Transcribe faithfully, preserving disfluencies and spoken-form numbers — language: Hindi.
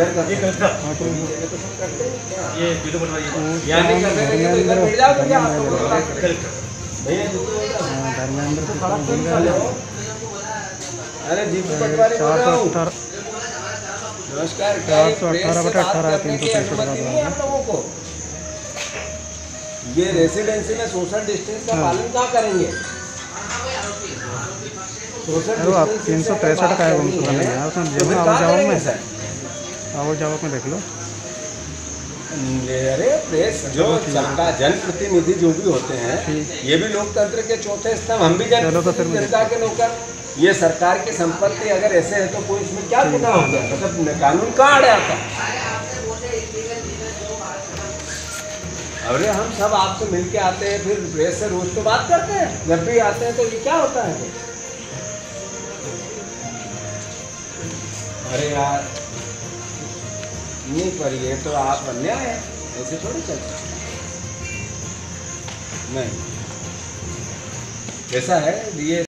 ये वीडियो बनवाइए, यानी अरे नमस्कार चार सौ अठारह बटा अठारह तीन सौ पैंसठ का। ये रेसिडेंसी में सोशल डिस्टेंस का पालन क्या करेंगे? सोशल आप तीन सौ पैंसठ का है उसमें आओ जाओ में आओ जाओ में देख लो। अरे प्रेस जो जनता जनप्रतिनिधि जो भी होते हैं ये भी लोकतंत्र के चौथे स्तंभ, हम भी जनता के नौकर, ये सरकार की संपत्ति अगर ऐसे है तो कोई इसमें क्या गुनाह होगा? मतलब कानून कहाँ अड़े आता? अरे हम सब आपसे मिलके आते हैं, फिर प्रेस से रोज तो बात करते हैं, जब भी आते हैं तो ये क्या होता है? अरे यार नहीं, पर ये तो आप अन्याय है, ऐसे थोड़ी चलता नहीं। ऐसा है ये।